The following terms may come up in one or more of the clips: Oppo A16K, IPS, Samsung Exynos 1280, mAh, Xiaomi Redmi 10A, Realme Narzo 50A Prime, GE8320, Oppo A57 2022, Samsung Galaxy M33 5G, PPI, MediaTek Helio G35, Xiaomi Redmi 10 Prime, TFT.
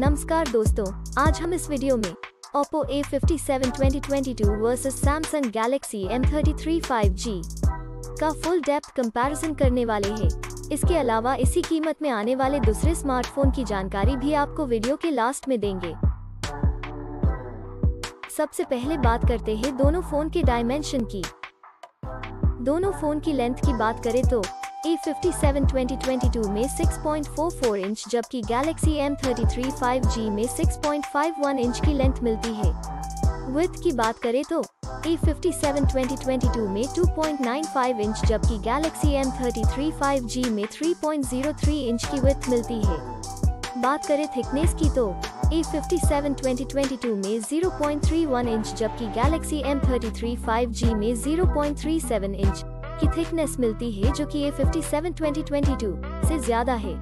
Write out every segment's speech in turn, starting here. नमस्कार दोस्तों, आज हम इस वीडियो में Oppo A57 2022 versus Samsung Galaxy M33 5G का फुल डेप्थ कंपैरिजन करने वाले हैं। इसके अलावा इसी कीमत में आने वाले दूसरे स्मार्टफोन की जानकारी भी आपको वीडियो के लास्ट में देंगे। सबसे पहले बात करते हैं दोनों फोन के डायमेंशन की। दोनों फोन की लेंथ की बात करें तो A57 2022 में 6.44 इंच जबकि Galaxy M33 5G में 6.51 इंच की लेंथ मिलती है। विड्थ की बात करें तो A57 2022 में 2.95 इंच जबकि Galaxy M33 5G में 3.03 इंच की विड्थ मिलती है। बात करें थिकनेस की तो A57 2022 में 0.31 इंच जबकि Galaxy M33 5G में 0.37 इंच की थिकनेस मिलती है, जो कि A57 2022 से ज्यादा है।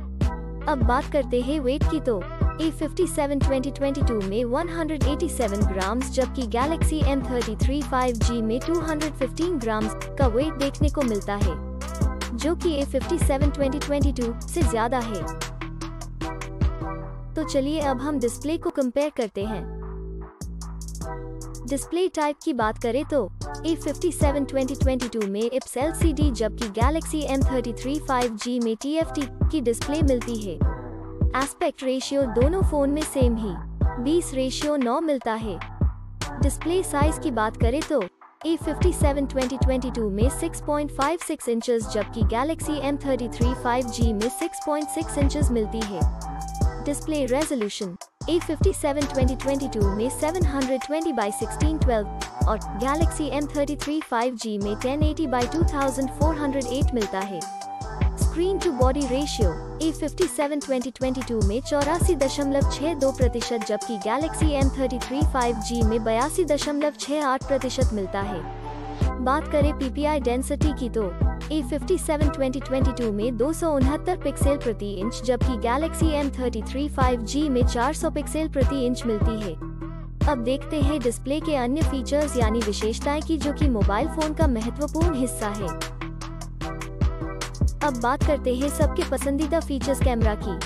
अब बात करते हैं वेट की तो A57 2022 में 187 ग्राम्स जबकि Galaxy M33 5G में 215 ग्राम्स का वेट देखने को मिलता है, जो कि A57 2022 से ज्यादा है। तो चलिए अब हम डिस्प्ले को कंपेयर करते हैं। डिस्प्ले टाइप की बात करें तो A57 2022 में IPS LCD जबकि Galaxy M33 5G में TFT की डिस्प्ले मिलती है। एस्पेक्ट रेशियो दोनों फोन में सेम ही 20:9 मिलता है। डिस्प्ले साइज की बात करें तो A57 2022 में 6.56 इंचेस जबकि Galaxy M33 5G में 6.6 इंचेस मिलती है। डिस्प्ले रेजोल्यूशन A57 2022 में 720x1612 और Galaxy M33 5G में 1080x2408 मिलता है। Screen to body ratio A57 2022 में 84.62% जबकि Galaxy M33 5G में 82.68% मिलता है। बात करें PPI डेंसिटी की तो A57 2022 में 269 पिक्सल प्रति इंच जबकि Galaxy M33 5G में 400 पिक्सल प्रति इंच मिलती है। अब देखते हैं डिस्प्ले के अन्य फीचर्स यानी विशेषताएं की, जो कि मोबाइल फोन का महत्वपूर्ण हिस्सा है। अब बात करते हैं सबके पसंदीदा फीचर्स कैमरा की।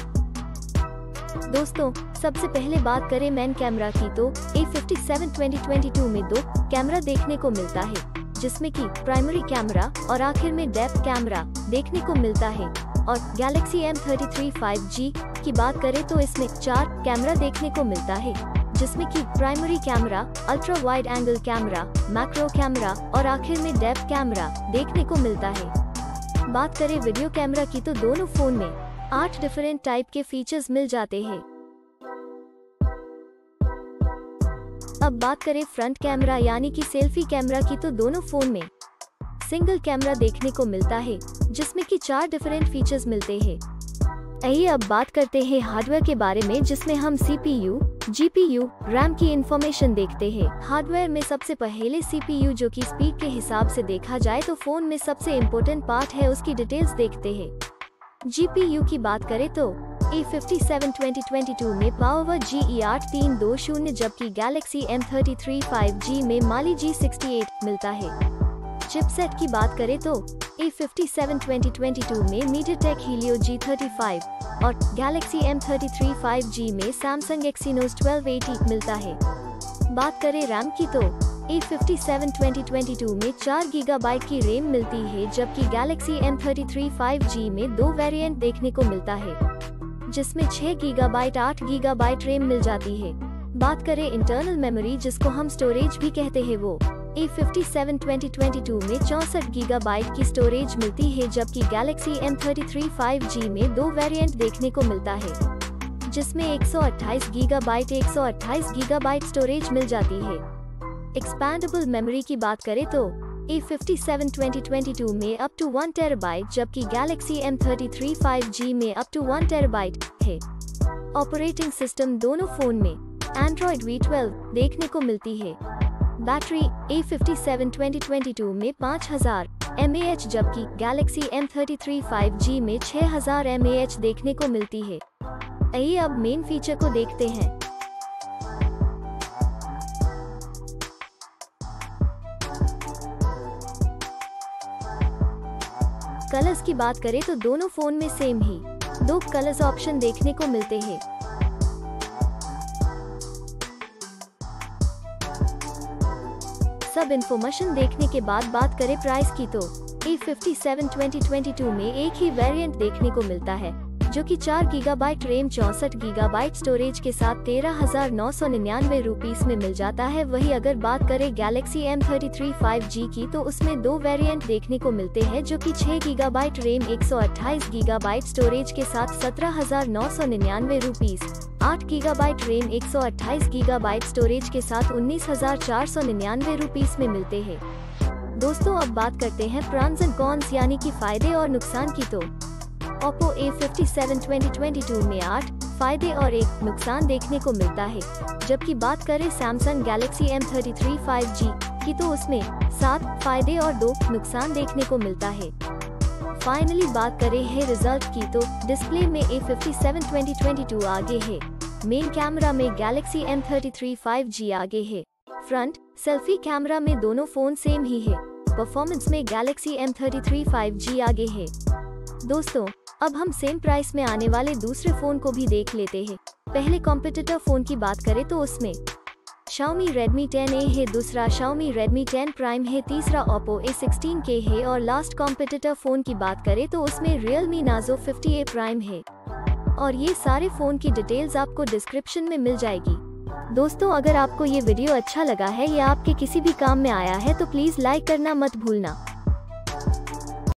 दोस्तों, सबसे पहले बात करें मेन कैमरा की तो A57 2022 में 2 कैमरा देखने को मिलता है, जिसमें कि प्राइमरी कैमरा और आखिर में डेप्थ कैमरा देखने को मिलता है। और Galaxy M33 5G की बात करें तो इसमें 4 कैमरा देखने को मिलता है, जिसमें कि primary camera, ultra wide angle camera, macro camera और आखिर में डेप्थ कैमरा देखने को मिलता है। बात करें वीडियो कैमरा की तो दोनों फोन में 8 डिफरेंट टाइप के फीचर्स मिल जाते हैं। अब बात करें फ्रंट कैमरा यानी कि सेल्फी कैमरा की तो दोनों फोन में सिंगल कैमरा देखने को मिलता है, जिसमें कि 4 डिफरेंट फीचर्स मिलते हैं। आइए अब बात करते हैं हार्डवेयर के बारे में, जिसमें हम CPU, GPU, RAM की इंफॉर्मेशन देखते हैं। हार्डवेयर में सबसे पहले CPU, जो कि स्पीड के हिसाब से देखा जाए तो फोन में सबसे इम्पोर्टेंट पार्ट है, उसकी डिटेल्स देखते हैं। GPU की बात करें तो A57 2022 में पावर GE8320 जबकि Galaxy M33 5G में माली G68 मिलता है। चिपसेट की बात करें तो A57 2022 में MediaTek Helio G35 और Galaxy M33 5G में Samsung Exynos 1280 मिलता है। बात करें रैम की तो A57 2022 में 4 GB की रैम मिलती है जबकि Galaxy M33 5G में 2 वेरिएंट देखने को मिलता है, जिसमें 6 GB 8 GB रैम मिल जाती है। बात करें इंटरनल मेमोरी, जिसको हम स्टोरेज भी कहते हैं, वो A57 2022 में 64 GB की स्टोरेज मिलती है जबकि Galaxy M33 5G में 2 वेरिएंट देखने को मिलता है, जिसमें 128 GB स्टोरेज मिल जाती है। एक्सपैंडेबल मेमोरी की बात करें तो A57 2022 में अप टू 1 TB जबकि Galaxy M33 5G में अप टू 1 TB है। ऑपरेटिंग सिस्टम दोनों फोन में Android V12 देखने को मिलती है। बैटरी A57 2022 में 5000 mAh जबकि Galaxy M33 5G में 6000 mAh देखने को मिलती है। आइए अब मेन फीचर को देखते हैं। कलर्स की बात करें तो दोनों फोन में सेम ही 2 कलर्स ऑप्शन देखने को मिलते हैं। सब इन्फॉर्मेशन देखने के बाद बात करें प्राइस की तो A57 2022 में एक ही वेरिएंट देखने को मिलता है जो कि 4 GB रैम 64 GB स्टोरेज के साथ 13,999 रुपीस में मिल जाता है। वही अगर बात करें Galaxy M33 5G की तो उसमें दो वेरिएंट देखने को मिलते हैं जो कि 6 GB रैम 128 GB स्टोरेज के साथ 17,999 rupees, 8 GB RAM 128 GB storage के साथ 19,499 रुपीस में मिलते हैं। दोस्तों अब बात करते हैं प्रॉन्स एंड कॉन्स यानी कि फायदे और नुकसान की तो Oppo A57 2022 में 8 फायदे और 1 नुकसान देखने को मिलता है, जबकि बात करें Samsung Galaxy M33 5G की तो उसमें 7 फायदे और 2 नुकसान देखने को मिलता है। फाइनली बात करें है रिजल्ट की तो डिस्प्ले में A57 2022 आगे है, मेन कैमरा में Galaxy M33 5G आगे है, फ्रंट सेल्फी कैमरा में दोनों फोन सेम ही है, परफॉर्मेंस में Galaxy M33 5G आगे है। दोस्तों अब हम सेम प्राइस में आने वाले दूसरे फोन को भी देख लेते हैं। पहले कॉम्पिटिटर फोन की बात करें तो उसमें Xiaomi Redmi 10A है, दूसरा Xiaomi Redmi 10 Prime है, तीसरा Oppo A16K है और लास्ट कॉम्पिटिटर फोन की बात करें तो उसमें Realme Narzo 50A Prime है। और ये सारे फोन की डिटेल्स आपको डिस्क्रिप्शन में मिल जाएगी। दोस्तों अगर आपको ये वीडियो अच्छा लगा है या आपके किसी भी काम में आया है तो प्लीज लाइक करना मत भूलना।